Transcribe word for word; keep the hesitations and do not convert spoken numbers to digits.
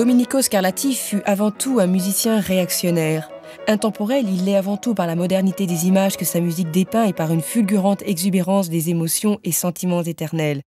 Domenico Scarlatti fut avant tout un musicien réactionnaire. Intemporel, il l'est avant tout par la modernité des images que sa musique dépeint et par une fulgurante exubérance des émotions et sentiments éternels.